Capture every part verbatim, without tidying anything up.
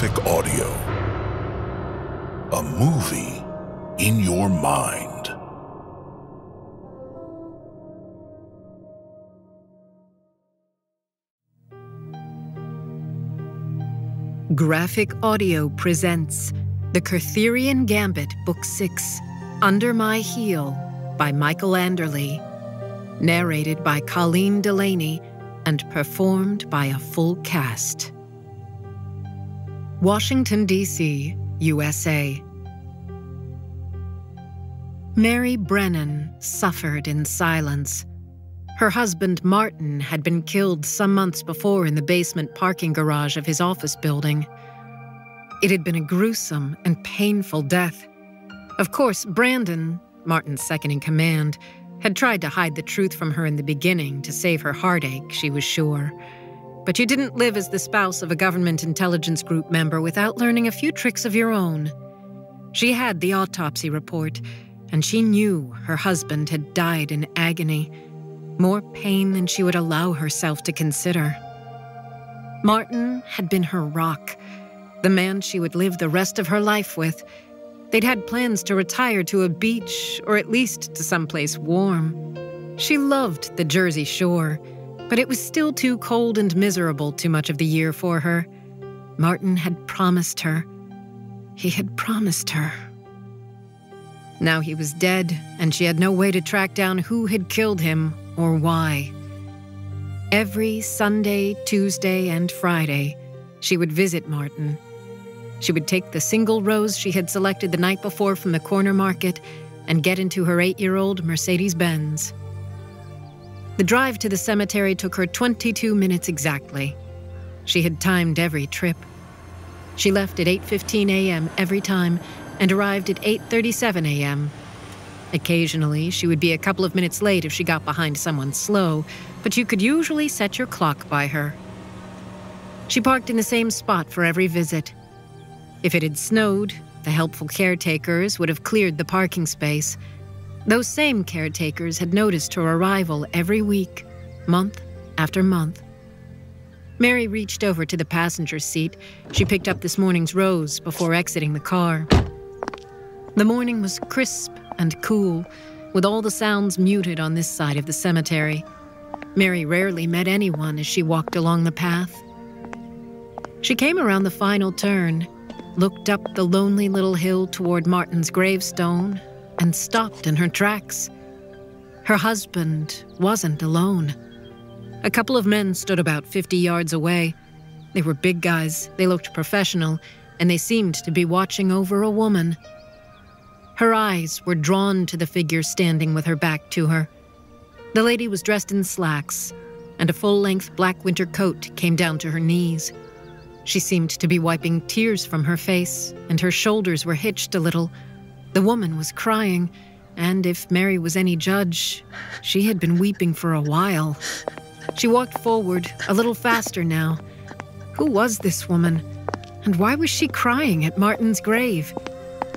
Graphic Audio. A movie in your mind. Graphic Audio presents The Kurtherian Gambit, Book six, Under My Heel, by Michael Anderle, narrated by Colleen Delany and performed by a full cast. Washington, D C, U S A. Mary Brennan suffered in silence. Her husband, Martin, had been killed some months before in the basement parking garage of his office building. It had been a gruesome and painful death. Of course, Brandon, Martin's second in command, had tried to hide the truth from her in the beginning to save her heartache, she was sure. But you didn't live as the spouse of a government intelligence group member without learning a few tricks of your own. She had the autopsy report, and she knew her husband had died in agony, more pain than she would allow herself to consider. Martin had been her rock, the man she would live the rest of her life with. They'd had plans to retire to a beach, or at least to someplace warm. She loved the Jersey Shore, but it was still too cold and miserable too much of the year for her. Martin had promised her. He had promised her. Now he was dead, and she had no way to track down who had killed him or why. Every Sunday, Tuesday, and Friday, she would visit Martin. She would take the single rose she had selected the night before from the corner market and get into her eight-year-old Mercedes-Benz. The drive to the cemetery took her twenty-two minutes exactly. She had timed every trip. She left at eight fifteen a m every time and arrived at eight thirty-seven a m Occasionally, she would be a couple of minutes late if she got behind someone slow, but you could usually set your clock by her. She parked in the same spot for every visit. If it had snowed, the helpful caretakers would have cleared the parking space. Those same caretakers had noticed her arrival every week, month after month. Mary reached over to the passenger seat. She picked up this morning's rose before exiting the car. The morning was crisp and cool, with all the sounds muted on this side of the cemetery. Mary rarely met anyone as she walked along the path. She came around the final turn, looked up the lonely little hill toward Martin's gravestone, and stopped in her tracks. Her husband wasn't alone. A couple of men stood about fifty yards away. They were big guys, they looked professional, and they seemed to be watching over a woman. Her eyes were drawn to the figure standing with her back to her. The lady was dressed in slacks, and a full-length black winter coat came down to her knees. She seemed to be wiping tears from her face, and her shoulders were hitched a little. The woman was crying, and if Mary was any judge, she had been weeping for a while. She walked forward, a little faster now. Who was this woman? And why was she crying at Martin's grave?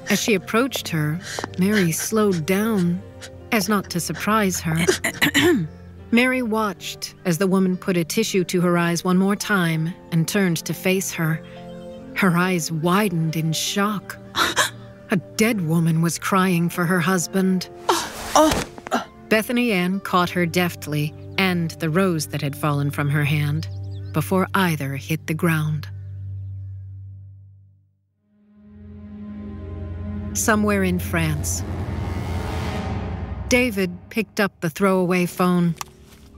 As she approached her, Mary slowed down, as not to surprise her. Mary watched as the woman put a tissue to her eyes one more time and turned to face her. Her eyes widened in shock. A dead woman was crying for her husband. Oh, oh, oh. Bethany Anne caught her deftly and the rose that had fallen from her hand before either hit the ground. Somewhere in France, David picked up the throwaway phone.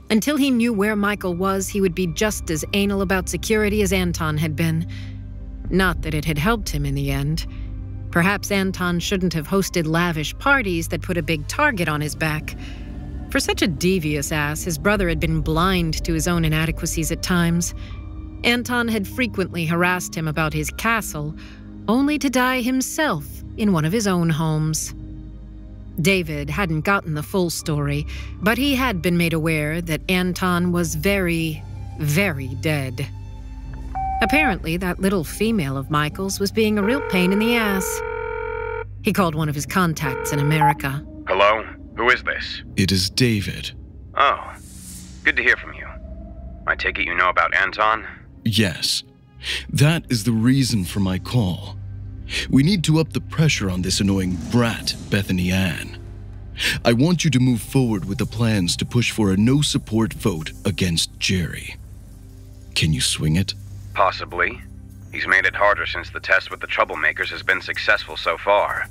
Until he knew where Michael was, he would be just as anal about security as Anton had been. Not that it had helped him in the end. Perhaps Anton shouldn't have hosted lavish parties that put a big target on his back. For such a devious ass, his brother had been blind to his own inadequacies at times. Anton had frequently harassed him about his castle, only to die himself in one of his own homes. David hadn't gotten the full story, but he had been made aware that Anton was very, very dead. Apparently, that little female of Michael's was being a real pain in the ass. He called one of his contacts in America. Hello? Who is this? It is David. Oh, good to hear from you. I take it you know about Anton? Yes. That is the reason for my call. We need to up the pressure on this annoying brat, Bethany Anne. I want you to move forward with the plans to push for a no-support vote against Jerry. Can you swing it? Possibly. He's made it harder since the test with the troublemakers has been successful so far.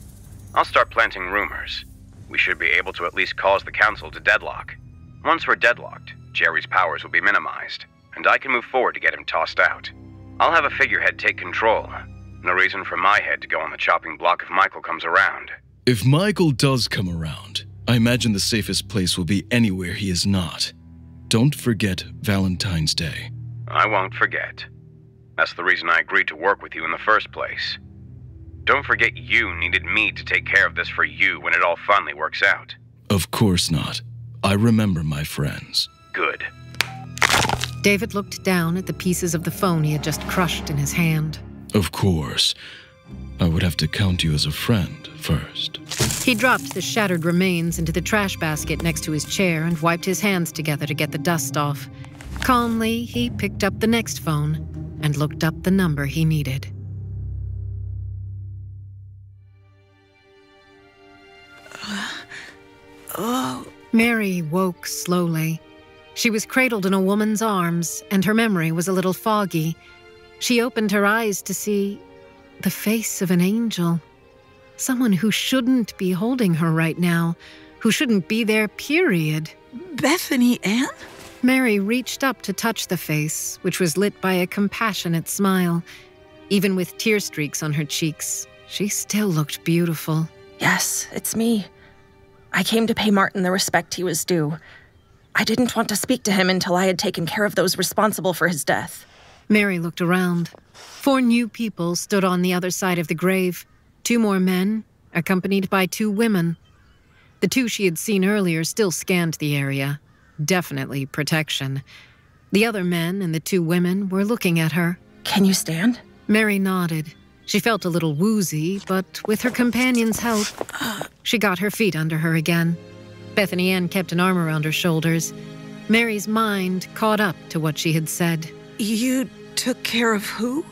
I'll start planting rumors. We should be able to at least cause the council to deadlock. Once we're deadlocked, Jerry's powers will be minimized, and I can move forward to get him tossed out. I'll have a figurehead take control. No reason for my head to go on the chopping block if Michael comes around. If Michael does come around, I imagine the safest place will be anywhere he is not. Don't forget Valentine's Day. I won't forget. That's the reason I agreed to work with you in the first place. Don't forget you needed me to take care of this for you when it all finally works out. Of course not. I remember my friends. Good. David looked down at the pieces of the phone he had just crushed in his hand. Of course. I would have to count you as a friend first. He dropped the shattered remains into the trash basket next to his chair and wiped his hands together to get the dust off. Calmly, he picked up the next phone and looked up the number he needed. Uh, oh. Mary woke slowly. She was cradled in a woman's arms, and her memory was a little foggy. She opened her eyes to see the face of an angel. Someone who shouldn't be holding her right now, who shouldn't be there, period. Bethany Anne? Mary reached up to touch the face, which was lit by a compassionate smile. Even with tear streaks on her cheeks, she still looked beautiful. Yes, it's me. I came to pay Martin the respect he was due. I didn't want to speak to him until I had taken care of those responsible for his death. Mary looked around. Four new people stood on the other side of the grave. Two more men, accompanied by two women. The two she had seen earlier still scanned the area. Definitely protection. The other men and the two women were looking at her. Can you stand? Mary nodded. She felt a little woozy, but with her companion's help, she got her feet under her again. Bethany Anne kept an arm around her shoulders. Mary's mind caught up to what she had said. You took care of who?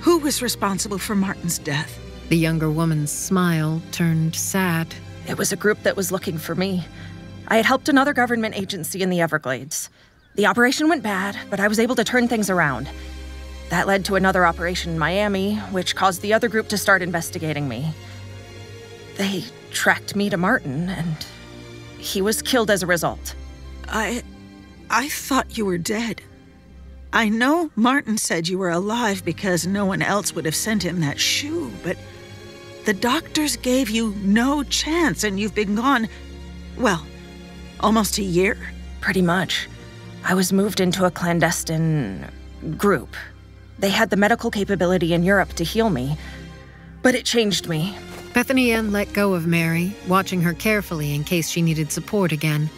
Who was responsible for Martin's death? The younger woman's smile turned sad. It was a group that was looking for me. I had helped another government agency in the Everglades. The operation went bad, but I was able to turn things around. That led to another operation in Miami, which caused the other group to start investigating me. They tracked me to Martin, and he was killed as a result. I... I thought you were dead. I know Martin said you were alive because no one else would have sent him that shoe, but the doctors gave you no chance and you've been gone, well, almost a year? Pretty much. I was moved into a clandestine group. They had the medical capability in Europe to heal me, but it changed me. Bethany Anne let go of Mary, watching her carefully in case she needed support again.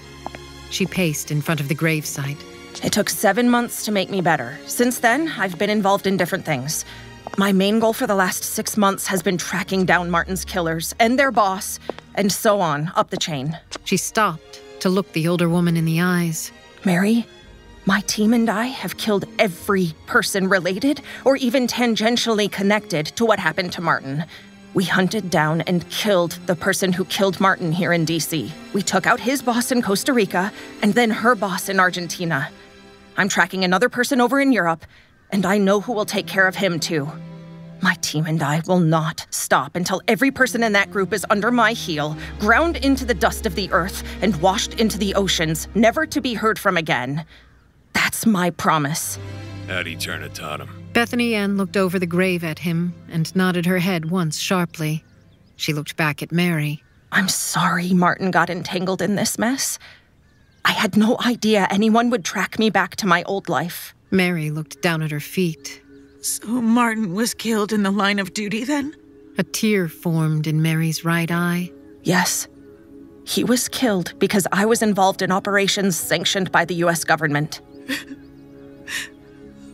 She paced in front of the gravesite. It took seven months to make me better. Since then, I've been involved in different things. My main goal for the last six months has been tracking down Martin's killers and their boss, and so on, up the chain. She stopped to look the older woman in the eyes. Mary, my team and I have killed every person related or even tangentially connected to what happened to Martin. We hunted down and killed the person who killed Martin here in D C. We took out his boss in Costa Rica and then her boss in Argentina. I'm tracking another person over in Europe, and I know who will take care of him too. My team and I will not stop until every person in that group is under my heel, ground into the dust of the earth and washed into the oceans, never to be heard from again. That's my promise. Ad Aeternitatem. Bethany Anne looked over the grave at him and nodded her head once sharply. She looked back at Mary. I'm sorry Martin got entangled in this mess. I had no idea anyone would track me back to my old life. Mary looked down at her feet. So Martin was killed in the line of duty then? A tear formed in Mary's right eye. Yes. He was killed because I was involved in operations sanctioned by the U S government.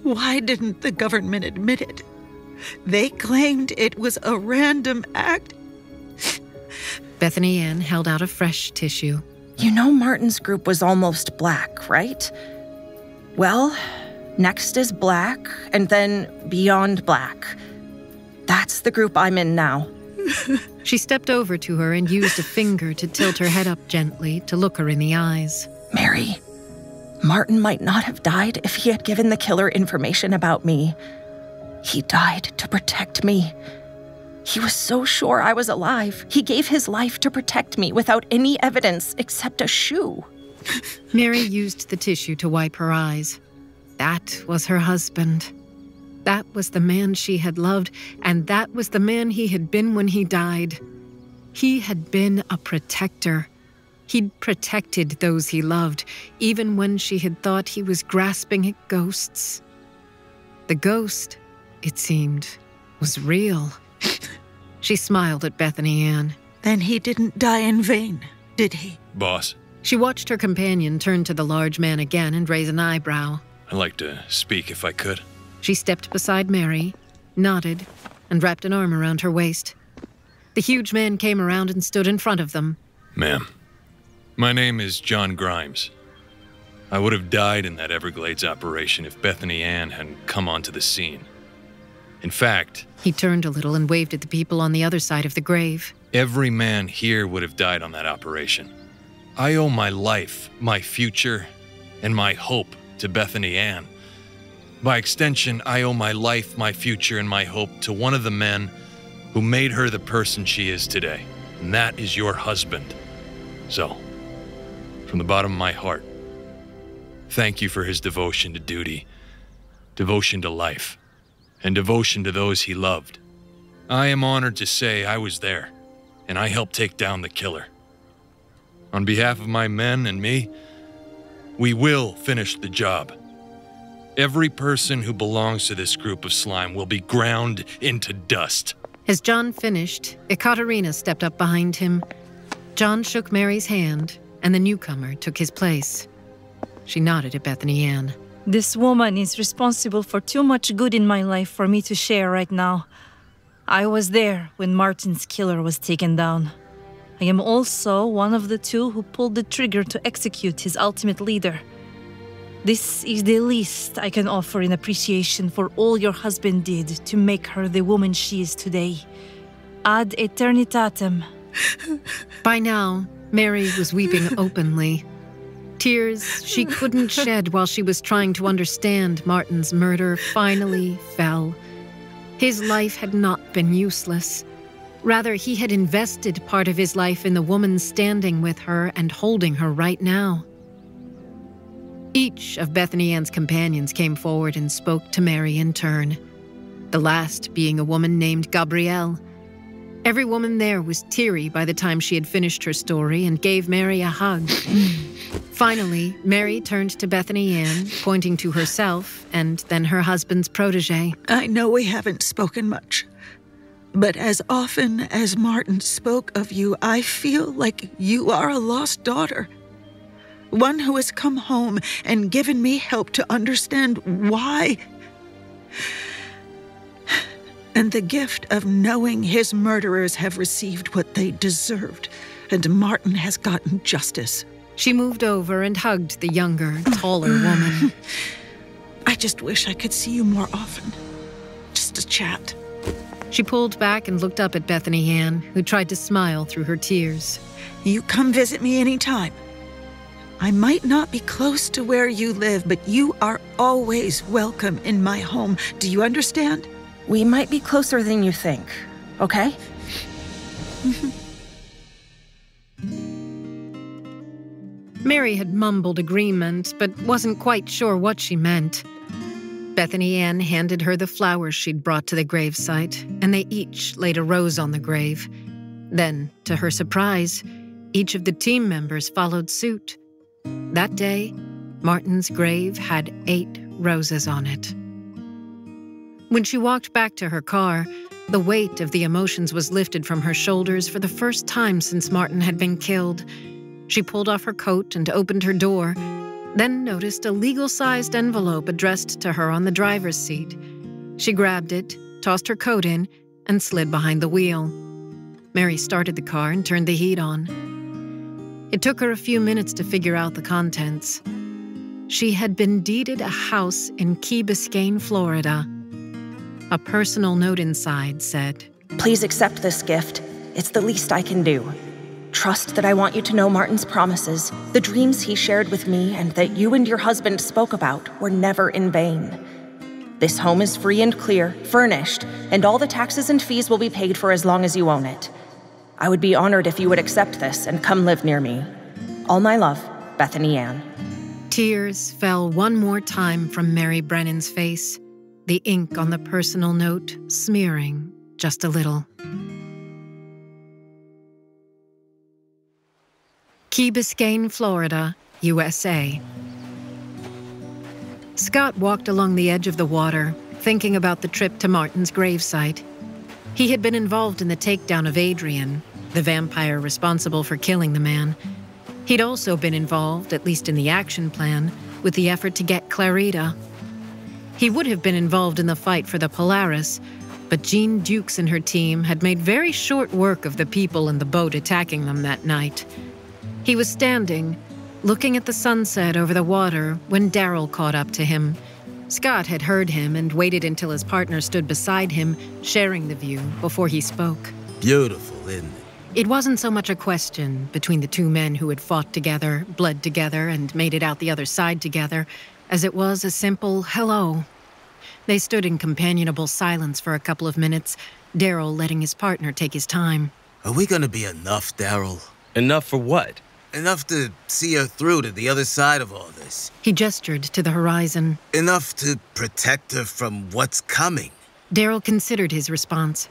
Why didn't the government admit it? They claimed it was a random act. Bethany Anne held out a fresh tissue. You know Martin's group was almost black, right? Well, Next is black, and then beyond black. That's the group I'm in now. She stepped over to her and used a finger to tilt her head up gently to look her in the eyes. Mary, Martin might not have died if he had given the killer information about me. He died to protect me. He was so sure I was alive. He gave his life to protect me without any evidence except a shoe. Mary used the tissue to wipe her eyes. That was her husband. That was the man she had loved, and that was the man he had been when he died. He had been a protector. He'd protected those he loved, even when she had thought he was grasping at ghosts. The ghost, it seemed, was real. She smiled at Bethany Anne. Then he didn't die in vain, did he? Boss. She watched her companion turn to the large man again and raise an eyebrow. I'd like to speak if I could. She stepped beside Mary, nodded, and wrapped an arm around her waist. The huge man came around and stood in front of them. Ma'am, my name is John Grimes. I would have died in that Everglades operation if Bethany Anne hadn't come onto the scene. In fact... He turned a little and waved at the people on the other side of the grave. Every man here would have died on that operation. I owe my life, my future, and my hope to Bethany Anne. By extension, I owe my life, my future, and my hope to one of the men who made her the person she is today, and that is your husband. So, from the bottom of my heart, thank you for his devotion to duty, devotion to life, and devotion to those he loved. I am honored to say I was there, and I helped take down the killer. On behalf of my men and me, we will finish the job. Every person who belongs to this group of slime will be ground into dust. As John finished, Ekaterina stepped up behind him. John shook Mary's hand, and the newcomer took his place. She nodded at Bethany Anne. This woman is responsible for too much good in my life for me to share right now. I was there when Martin's killer was taken down. I am also one of the two who pulled the trigger to execute his ultimate leader. This is the least I can offer in appreciation for all your husband did to make her the woman she is today. Ad Aeternitatem. By now, Mary was weeping openly. Tears she couldn't shed while she was trying to understand Martin's murder finally fell. His life had not been useless. Rather, he had invested part of his life in the woman standing with her and holding her right now. Each of Bethany Ann's companions came forward and spoke to Mary in turn, the last being a woman named Gabrielle. Every woman there was teary by the time she had finished her story and gave Mary a hug. Finally, Mary turned to Bethany Anne, pointing to herself and then her husband's protege. I know we haven't spoken much, but as often as Martin spoke of you, I feel like you are a lost daughter. One who has come home and given me help to understand why. And the gift of knowing his murderers have received what they deserved, and Martin has gotten justice. She moved over and hugged the younger, taller woman. I just wish I could see you more often. Just to chat. She pulled back and looked up at Bethany Anne, who tried to smile through her tears. You come visit me anytime. I might not be close to where you live, but you are always welcome in my home. Do you understand? We might be closer than you think, okay? Mary had mumbled agreement, but wasn't quite sure what she meant. Bethany Anne handed her the flowers she'd brought to the gravesite, and they each laid a rose on the grave. Then, to her surprise, each of the team members followed suit. That day, Martin's grave had eight roses on it. When she walked back to her car, the weight of the emotions was lifted from her shoulders for the first time since Martin had been killed. She pulled off her coat and opened her door, then noticed a legal-sized envelope addressed to her on the driver's seat. She grabbed it, tossed her coat in, and slid behind the wheel. Mary started the car and turned the heat on. It took her a few minutes to figure out the contents. she had been deeded a house in Key Biscayne, Florida. A personal note inside said, "Please accept this gift. It's the least I can do. Trust that I want you to know Martin's promises, the dreams he shared with me and that you and your husband spoke about were never in vain. This home is free and clear, furnished, and all the taxes and fees will be paid for as long as you own it. I would be honored if you would accept this and come live near me. All my love, Bethany Anne." Tears fell one more time from Mary Brennan's face, the ink on the personal note smearing just a little. Key Biscayne, Florida, U S A. Scott walked along the edge of the water, thinking about the trip to Martin's gravesite. He had been involved in the takedown of Adrian, the vampire responsible for killing the man. He'd also been involved, at least in the action plan, with the effort to get Clarita. He would have been involved in the fight for the Polaris, but Jean Dukes and her team had made very short work of the people in the boat attacking them that night. He was standing, looking at the sunset over the water, when Daryl caught up to him. Scott had heard him and waited until his partner stood beside him, sharing the view, before he spoke. "Beautiful, isn't it?" It wasn't so much a question between the two men who had fought together, bled together, and made it out the other side together, as it was a simple hello. They stood in companionable silence for a couple of minutes, Daryl letting his partner take his time. "Are we gonna be enough, Daryl?" "Enough for what?" "Enough to see her through to the other side of all this." He gestured to the horizon. "Enough to protect her from what's coming." Daryl considered his response.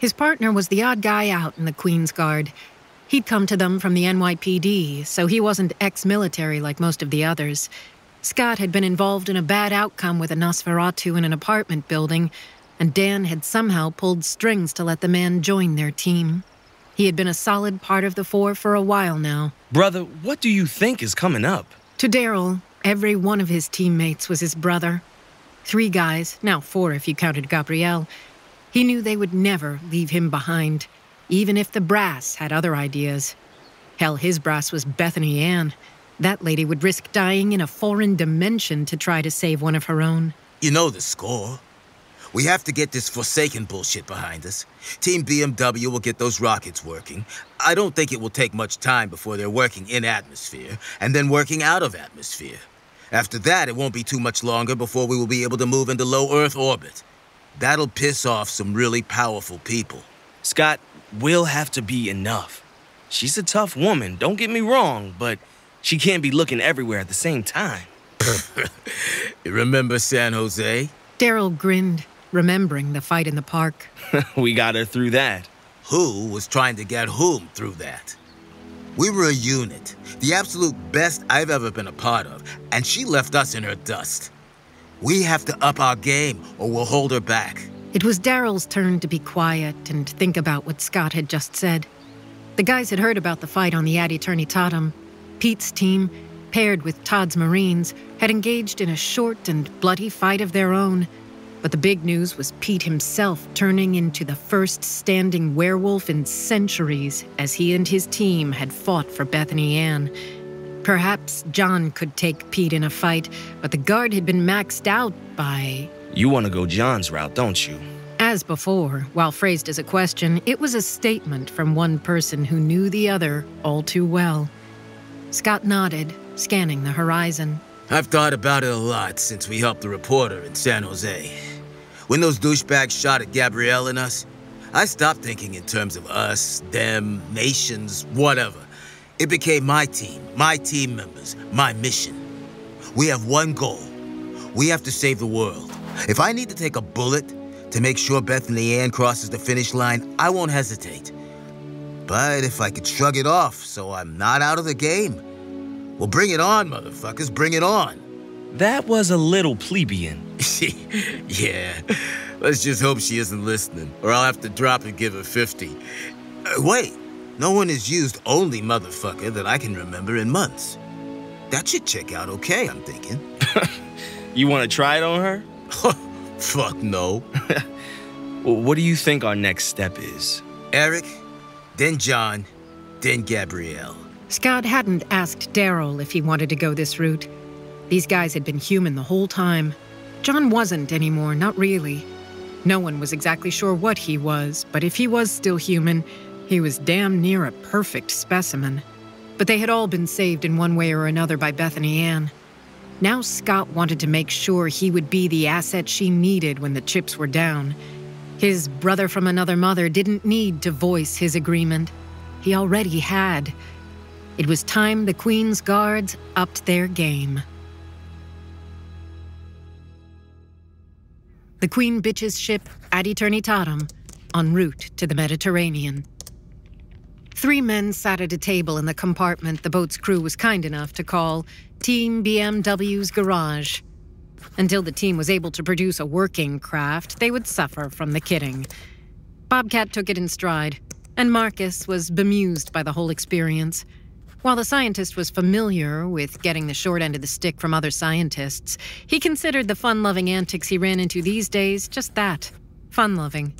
His partner was the odd guy out in the Queen's Guard. He'd come to them from the N Y P D, so he wasn't ex-military like most of the others. Scott had been involved in a bad outcome with a Nosferatu in an apartment building, and Dan had somehow pulled strings to let the man join their team. He had been a solid part of the four for a while now. "Brother, what do you think is coming up?" To Daryl, every one of his teammates was his brother. Three guys, now four if you counted Gabrielle. He knew they would never leave him behind, even if the brass had other ideas. Hell, his brass was Bethany Anne. That lady would risk dying in a foreign dimension to try to save one of her own. "You know the score. We have to get this Forsaken bullshit behind us. Team B M W will get those rockets working. I don't think it will take much time before they're working in atmosphere and then working out of atmosphere. After that, it won't be too much longer before we will be able to move into low Earth orbit. That'll piss off some really powerful people." "Scott, we'll have to be enough. She's a tough woman, don't get me wrong, but she can't be looking everywhere at the same time." "You remember San Jose?" Daryl grinned, remembering the fight in the park. "We got her through that." "Who was trying to get whom through that? We were a unit, the absolute best I've ever been a part of, and she left us in her dust. We have to up our game, or we'll hold her back." It was Daryl's turn to be quiet and think about what Scott had just said. The guys had heard about the fight on the Ad Aeternitatem. Pete's team, paired with Todd's Marines, had engaged in a short and bloody fight of their own. But the big news was Pete himself turning into the first standing werewolf in centuries as he and his team had fought for Bethany Anne. Perhaps John could take Pete in a fight, but the guard had been maxed out by... "You want to go John's route, don't you?" As before, while phrased as a question, it was a statement from one person who knew the other all too well. Scott nodded, scanning the horizon. "I've thought about it a lot since we helped the reporter in San Jose. When those douchebags shot at Gabrielle and us, I stopped thinking in terms of us, them, nations, whatever. It became my team, my team members, my mission. We have one goal. We have to save the world. If I need to take a bullet to make sure Bethany Anne crosses the finish line, I won't hesitate. But if I could shrug it off so I'm not out of the game, well, bring it on, motherfuckers, bring it on." That was a little plebeian. "Yeah, let's just hope she isn't listening, or I'll have to drop and give her fifty. Uh, wait, no one has used only motherfucker that I can remember in months. That should check out okay, I'm thinking." "You want to try it on her?" "Fuck no." "Well, what do you think our next step is?" "Eric, then John, then Gabrielle." Scott hadn't asked Daryl if he wanted to go this route. These guys had been human the whole time. John wasn't anymore, not really. No one was exactly sure what he was, but if he was still human, he was damn near a perfect specimen. But they had all been saved in one way or another by Bethany Anne. Now Scott wanted to make sure he would be the asset she needed when the chips were down. His brother from another mother didn't need to voice his agreement. He already had. It was time the Queen's Guards upped their game. The Queen Bitch's ship, Ad Aeternitatem, en route to the Mediterranean. Three men sat at a table in the compartment the boat's crew was kind enough to call Team B M W's garage. Until the team was able to produce a working craft, they would suffer from the kidding. Bobcat took it in stride, and Marcus was bemused by the whole experience. While the scientist was familiar with getting the short end of the stick from other scientists, he considered the fun-loving antics he ran into these days just that, fun-loving.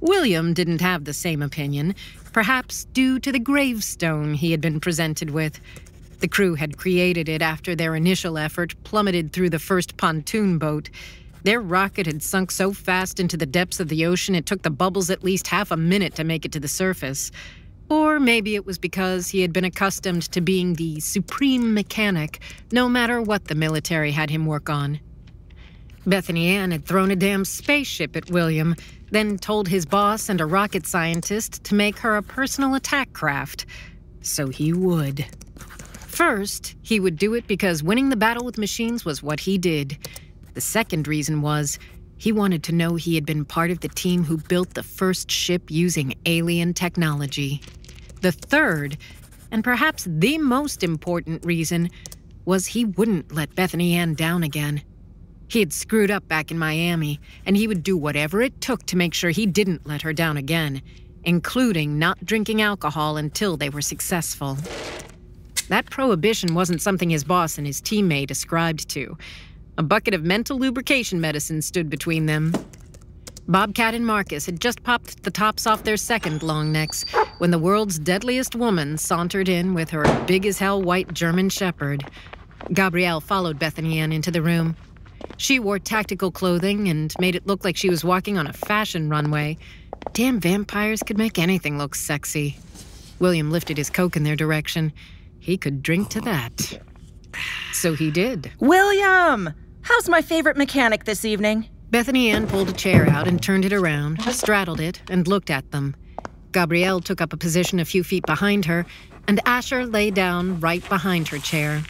William didn't have the same opinion, perhaps due to the gravestone he had been presented with. The crew had created it after their initial effort plummeted through the first pontoon boat. Their rocket had sunk so fast into the depths of the ocean it took the bubbles at least half a minute to make it to the surface. Or maybe it was because he had been accustomed to being the supreme mechanic, no matter what the military had him work on. Bethany Anne had thrown a damn spaceship at William, then told his boss and a rocket scientist to make her a personal attack craft. So he would. First, he would do it because winning the battle with machines was what he did. The second reason was, he wanted to know he had been part of the team who built the first ship using alien technology. The third, and perhaps the most important reason, was he wouldn't let Bethany Anne down again. He had screwed up back in Miami, and he would do whatever it took to make sure he didn't let her down again, including not drinking alcohol until they were successful. That prohibition wasn't something his boss and his teammate ascribed to. A bucket of mental lubrication medicine stood between them. Bobcat and Marcus had just popped the tops off their second long necks when the world's deadliest woman sauntered in with her big-as-hell white German shepherd. Gabrielle followed Bethany Anne into the room. She wore tactical clothing and made it look like she was walking on a fashion runway. Damn vampires could make anything look sexy. William lifted his Coke in their direction. He could drink to that. So he did. William! How's my favorite mechanic this evening? Bethany Anne pulled a chair out and turned it around, straddled it, and looked at them. Gabrielle took up a position a few feet behind her, and Asher lay down right behind her chair.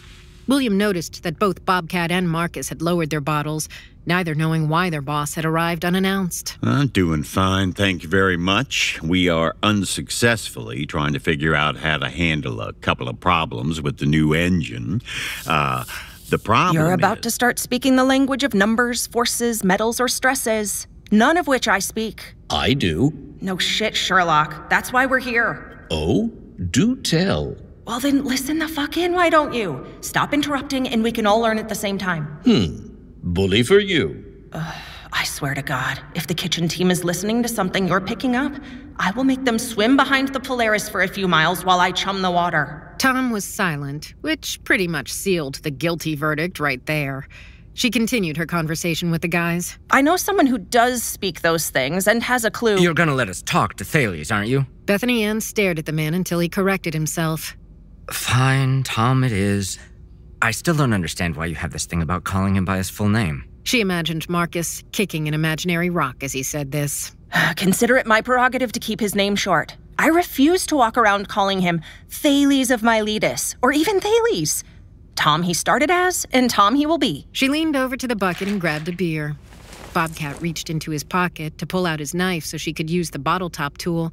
William noticed that both Bobcat and Marcus had lowered their bottles, neither knowing why their boss had arrived unannounced. I'm doing fine, thank you very much. We are unsuccessfully trying to figure out how to handle a couple of problems with the new engine. Uh, the problem You're about is... to start speaking the language of numbers, forces, metals, or stresses, none of which I speak. I do. No shit, Sherlock. That's why we're here. Oh, do tell. Well, then listen the fuck in, why don't you? Stop interrupting and we can all learn at the same time. Hmm. Bully for you. Uh, I swear to God, if the kitchen team is listening to something you're picking up, I will make them swim behind the Polaris for a few miles while I chum the water. Tom was silent, which pretty much sealed the guilty verdict right there. She continued her conversation with the guys. I know someone who does speak those things and has a clue. You're gonna let us talk to Thales, aren't you? Bethany Anne stared at the man until he corrected himself. Fine, Tom, it is. I still don't understand why you have this thing about calling him by his full name. She imagined Marcus kicking an imaginary rock as he said this. Consider it my prerogative to keep his name short. I refuse to walk around calling him Thales of Miletus, or even Thales. Tom he started as, and Tom he will be. She leaned over to the bucket and grabbed a beer. Bobcat reached into his pocket to pull out his knife so she could use the bottle top tool.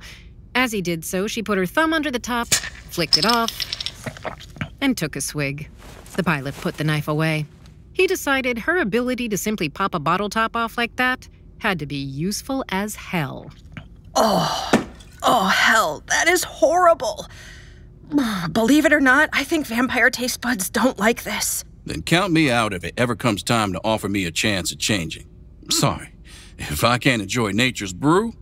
As he did so, she put her thumb under the top, flicked it off, and took a swig. The pilot put the knife away. He decided her ability to simply pop a bottle top off like that had to be useful as hell. Oh, oh hell, that is horrible. Believe it or not, I think vampire taste buds don't like this. Then count me out if it ever comes time to offer me a chance at changing. Sorry, if I can't enjoy nature's brew,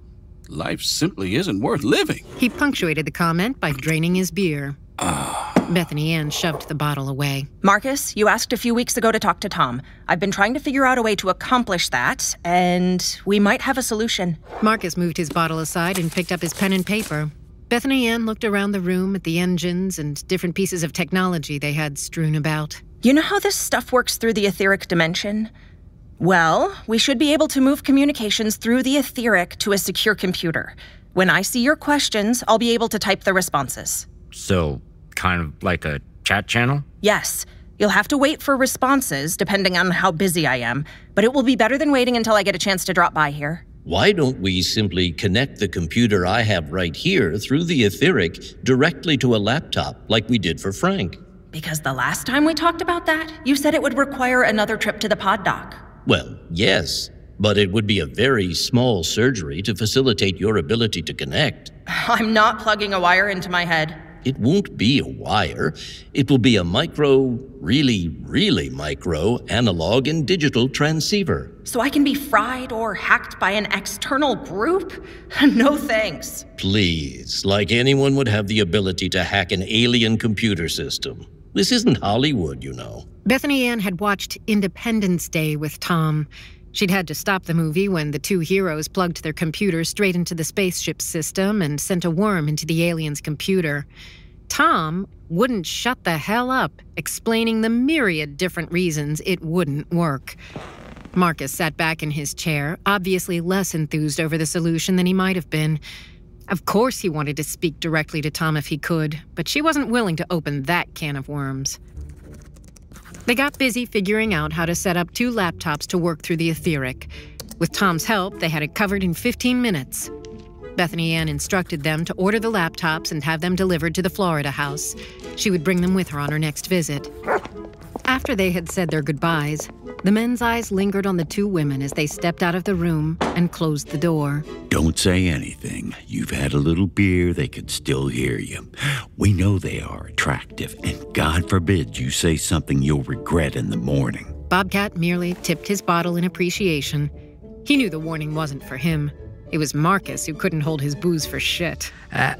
life simply isn't worth living. He punctuated the comment by draining his beer. Ah. Bethany Anne shoved the bottle away. Marcus, you asked a few weeks ago to talk to Tom. I've been trying to figure out a way to accomplish that, and we might have a solution. Marcus moved his bottle aside and picked up his pen and paper. Bethany Anne looked around the room at the engines and different pieces of technology they had strewn about. You know how this stuff works through the etheric dimension? Well, we should be able to move communications through the etheric to a secure computer. When I see your questions, I'll be able to type the responses. So, kind of like a chat channel? Yes. You'll have to wait for responses, depending on how busy I am. But it will be better than waiting until I get a chance to drop by here. Why don't we simply connect the computer I have right here through the etheric directly to a laptop, like we did for Frank? Because the last time we talked about that, you said it would require another trip to the pod dock. Well, yes. But it would be a very small surgery to facilitate your ability to connect. I'm not plugging a wire into my head. It won't be a wire. It will be a micro, really, really micro, analog and digital transceiver. So I can be fried or hacked by an external group? No thanks. Please, like anyone would have the ability to hack an alien computer system. This isn't Hollywood, you know. Bethany Anne had watched Independence Day with Tom. She'd had to stop the movie when the two heroes plugged their computer straight into the spaceship system and sent a worm into the alien's computer. Tom wouldn't shut the hell up, explaining the myriad different reasons it wouldn't work. Marcus sat back in his chair, obviously less enthused over the solution than he might have been. Of course he wanted to speak directly to Tom if he could, but she wasn't willing to open that can of worms. They got busy figuring out how to set up two laptops to work through the etheric. With Tom's help, they had it covered in fifteen minutes. Bethany Anne instructed them to order the laptops and have them delivered to the Florida house. She would bring them with her on her next visit. After they had said their goodbyes, the men's eyes lingered on the two women as they stepped out of the room and closed the door. Don't say anything. You've had a little beer, they could still hear you. We know they are attractive, and God forbid you say something you'll regret in the morning. Bobcat merely tipped his bottle in appreciation. He knew the warning wasn't for him. It was Marcus who couldn't hold his booze for shit. Uh,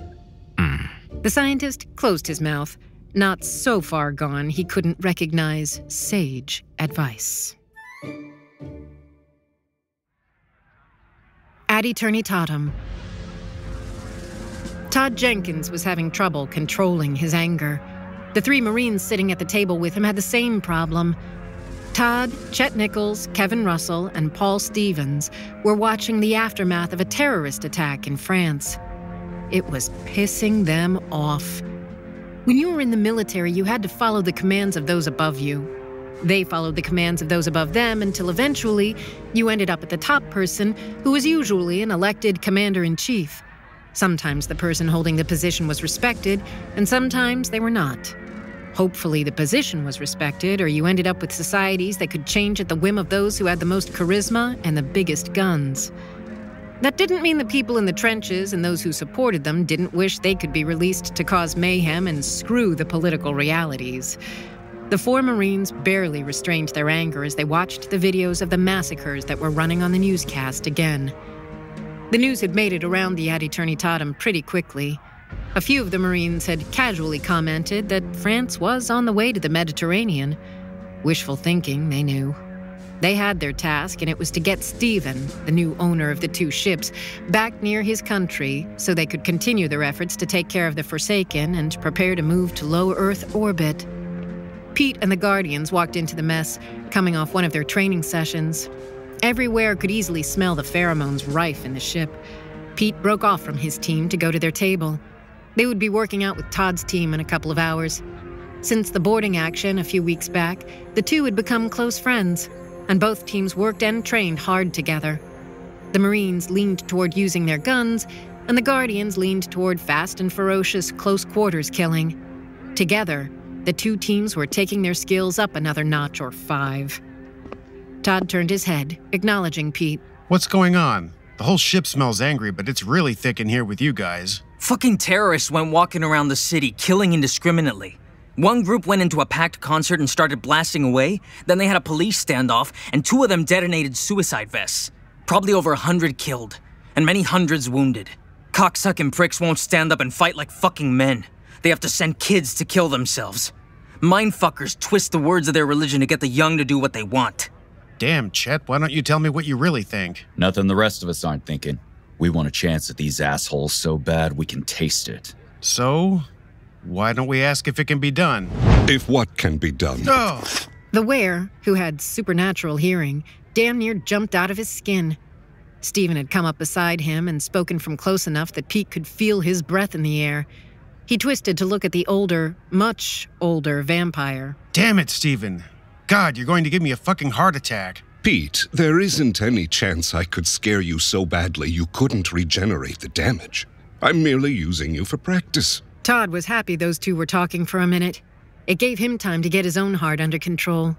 mm. The scientist closed his mouth. Not so far gone, he couldn't recognize sage advice. Ad Aeternitatem. Todd Jenkins was having trouble controlling his anger. The three Marines sitting at the table with him had the same problem. Todd, Chet Nichols, Kevin Russell, and Paul Stevens were watching the aftermath of a terrorist attack in France. It was pissing them off. When you were in the military, you had to follow the commands of those above you. They followed the commands of those above them until eventually you ended up at the top person, who was usually an elected commander-in-chief. Sometimes the person holding the position was respected, and sometimes they were not. Hopefully the position was respected, or you ended up with societies that could change at the whim of those who had the most charisma and the biggest guns. That didn't mean the people in the trenches and those who supported them didn't wish they could be released to cause mayhem and screw the political realities. The four Marines barely restrained their anger as they watched the videos of the massacres that were running on the newscast again. The news had made it around the Ad Aeternitatem pretty quickly. A few of the Marines had casually commented that France was on the way to the Mediterranean. Wishful thinking, they knew. They had their task, and it was to get Stephen, the new owner of the two ships, back near his country so they could continue their efforts to take care of the Forsaken and prepare to move to low Earth orbit. Pete and the Guardians walked into the mess, coming off one of their training sessions. Everywhere could easily smell the pheromones rife in the ship. Pete broke off from his team to go to their table. They would be working out with Todd's team in a couple of hours. Since the boarding action a few weeks back, the two had become close friends, and both teams worked and trained hard together. The Marines leaned toward using their guns, and the Guardians leaned toward fast and ferocious close-quarters killing. Together, the two teams were taking their skills up another notch or five. Todd turned his head, acknowledging Pete. What's going on? The whole ship smells angry, but it's really thick in here with you guys. Fucking terrorists went walking around the city, killing indiscriminately. One group went into a packed concert and started blasting away, then they had a police standoff, and two of them detonated suicide vests. Probably over a hundred killed, and many hundreds wounded. Cocksucking pricks won't stand up and fight like fucking men. they have to send kids to kill themselves. Mindfuckers twist the words of their religion to get the young to do what they want. Damn, Chet, why don't you tell me what you really think? Nothing the rest of us aren't thinking. We want a chance at these assholes so bad we can taste it. So, why don't we ask if it can be done? If what can be done? Oh. The wearer, who had supernatural hearing, damn near jumped out of his skin. Stephen had come up beside him and spoken from close enough that Pete could feel his breath in the air. He twisted to look at the older, much older vampire. Damn it, Stephen. God, you're going to give me a fucking heart attack. Pete, there isn't any chance I could scare you so badly you couldn't regenerate the damage. I'm merely using you for practice. Todd was happy those two were talking for a minute. It gave him time to get his own heart under control.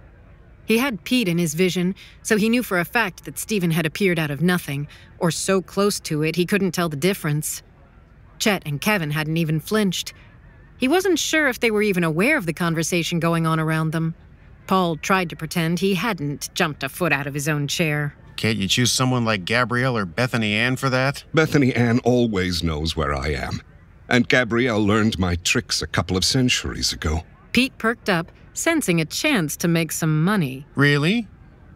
He had Pete in his vision, so he knew for a fact that Stephen had appeared out of nothing, or so close to it he couldn't tell the difference. Chet and Kevin hadn't even flinched. He wasn't sure if they were even aware of the conversation going on around them. Paul tried to pretend he hadn't jumped a foot out of his own chair. Can't you choose someone like Gabrielle or Bethany Anne for that? Bethany Anne always knows where I am, and Gabrielle learned my tricks a couple of centuries ago. Pete perked up, sensing a chance to make some money. Really?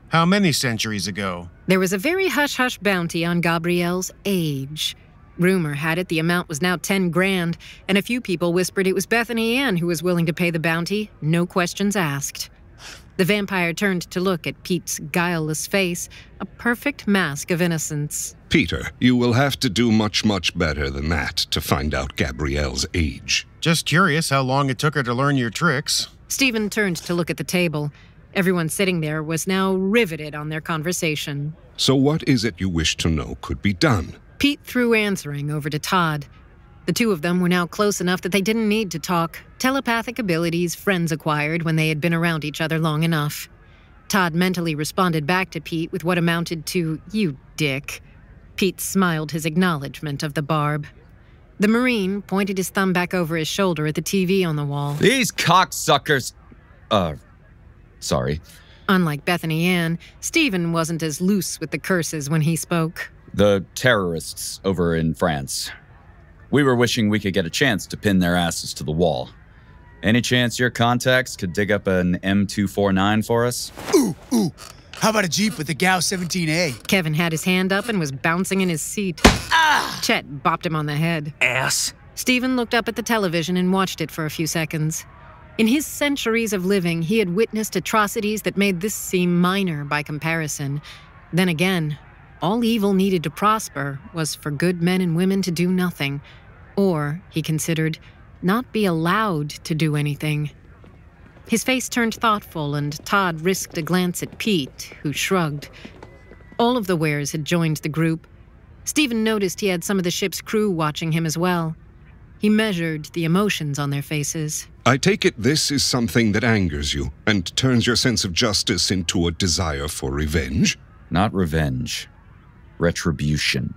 How many centuries ago? There was a very hush-hush bounty on Gabrielle's age. Rumor had it the amount was now ten grand, and a few people whispered it was Bethany Anne who was willing to pay the bounty, no questions asked. The vampire turned to look at Pete's guileless face, a perfect mask of innocence. Peter, you will have to do much, much better than that to find out Gabrielle's age. Just curious how long it took her to learn your tricks. Stephen turned to look at the table. Everyone sitting there was now riveted on their conversation. So what is it you wish to know could be done? Pete threw answering over to Todd. The two of them were now close enough that they didn't need to talk. Telepathic abilities friends acquired when they had been around each other long enough. Todd mentally responded back to Pete with what amounted to, "You dick." Pete smiled his acknowledgement of the barb. The Marine pointed his thumb back over his shoulder at the T V on the wall. These cocksuckers... Uh, sorry. Unlike Bethany Anne, Stephen wasn't as loose with the curses when he spoke. The terrorists over in France. We were wishing we could get a chance to pin their asses to the wall. Any chance your contacts could dig up an M two forty-nine for us? Ooh, ooh. How about a Jeep with the G A U seventeen A? Kevin had his hand up and was bouncing in his seat. Ah! Chet bopped him on the head. Ass. Stephen looked up at the television and watched it for a few seconds. In his centuries of living, he had witnessed atrocities that made this seem minor by comparison. Then again, all evil needed to prosper was for good men and women to do nothing. Or, he considered, not be allowed to do anything. His face turned thoughtful, and Todd risked a glance at Pete, who shrugged. All of the wearers had joined the group. Stephen noticed he had some of the ship's crew watching him as well. He measured the emotions on their faces. I take it this is something that angers you and turns your sense of justice into a desire for revenge? Not revenge. Retribution.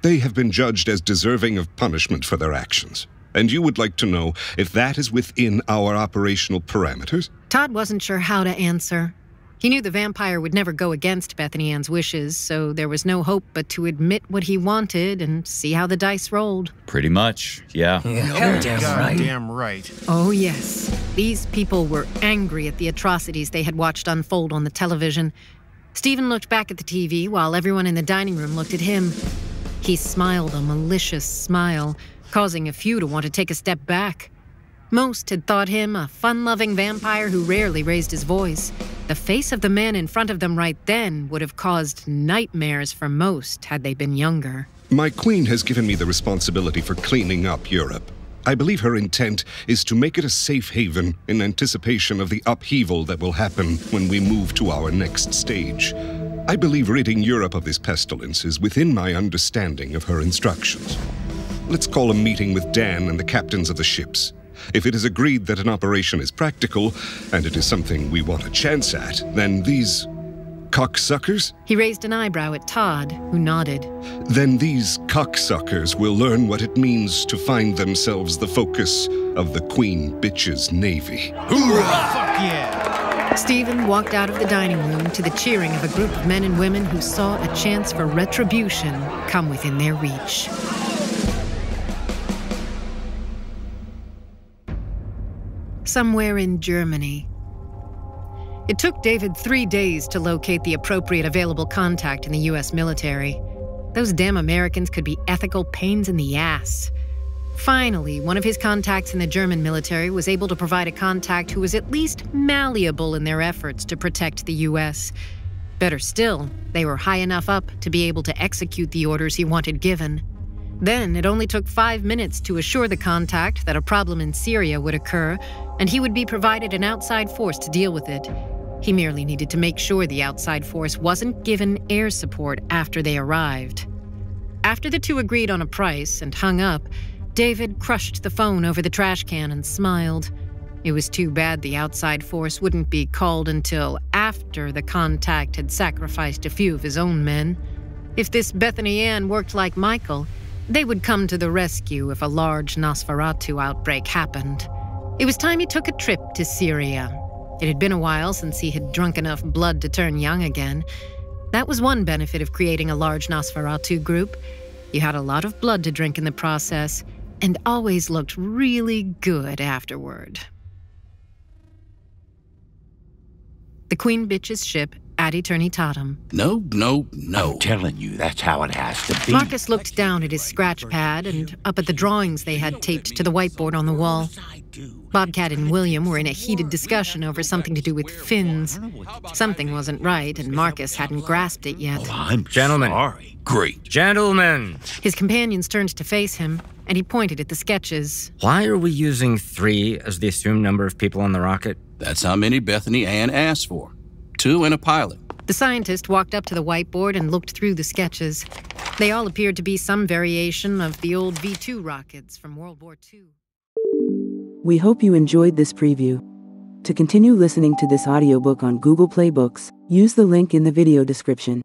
They have been judged as deserving of punishment for their actions. And you would like to know if that is within our operational parameters? Todd wasn't sure how to answer. He knew the vampire would never go against Bethany Ann's wishes, so there was no hope but to admit what he wanted and see how the dice rolled. Pretty much, yeah. yeah. Damn right. Damn right. Oh, yes. These people were angry at the atrocities they had watched unfold on the television. Stephen looked back at the T V while everyone in the dining room looked at him. He smiled a malicious smile, causing a few to want to take a step back. Most had thought him a fun-loving vampire who rarely raised his voice. The face of the man in front of them right then would have caused nightmares for most had they been younger. My queen has given me the responsibility for cleaning up Europe. I believe her intent is to make it a safe haven in anticipation of the upheaval that will happen when we move to our next stage. I believe ridding Europe of this pestilence is within my understanding of her instructions. Let's call a meeting with Dan and the captains of the ships. If it is agreed that an operation is practical, and it is something we want a chance at, then these cocksuckers? He raised an eyebrow at Todd, who nodded. Then these cocksuckers will learn what it means to find themselves the focus of the Queen Bitch's Navy. Hoorah! Fuck yeah! Stephen walked out of the dining room to the cheering of a group of men and women who saw a chance for retribution come within their reach. somewhere in Germany. It took David three days to locate the appropriate available contact in the U S military. Those damn Americans could be ethical pains in the ass. Finally, one of his contacts in the German military was able to provide a contact who was at least malleable in their efforts to protect the U S. Better still, they were high enough up to be able to execute the orders he wanted given. Then it only took five minutes to assure the contact that a problem in Syria would occur, and he would be provided an outside force to deal with it. He merely needed to make sure the outside force wasn't given air support after they arrived. After the two agreed on a price and hung up, David crushed the phone over the trash can and smiled. It was too bad the outside force wouldn't be called until after the contact had sacrificed a few of his own men. If this Bethany Anne worked like Michael, they would come to the rescue if a large Nosferatu outbreak happened. It was time he took a trip to Syria. It had been a while since he had drunk enough blood to turn young again. That was one benefit of creating a large Nosferatu group. You had a lot of blood to drink in the process, and always looked really good afterward. The Queen Bitch's ship, Ad Aeternitatem. No, no, no. I'm telling you, that's how it has to be. Marcus looked down at his scratch pad and up at the drawings they had taped to the whiteboard on the wall. Bobcat and William were in a heated discussion over something to do with fins. Something wasn't right, and Marcus hadn't grasped it yet. Oh, I'm Gentlemen. Sorry. Great. Gentlemen. His companions turned to face him, and he pointed at the sketches. Why are we using three as the assumed number of people on the rocket? That's how many Bethany Anne asked for. Two and a pilot. The scientist walked up to the whiteboard and looked through the sketches. They all appeared to be some variation of the old V two rockets from World War Two. We hope you enjoyed this preview. To continue listening to this audiobook on Google Play Books, use the link in the video description.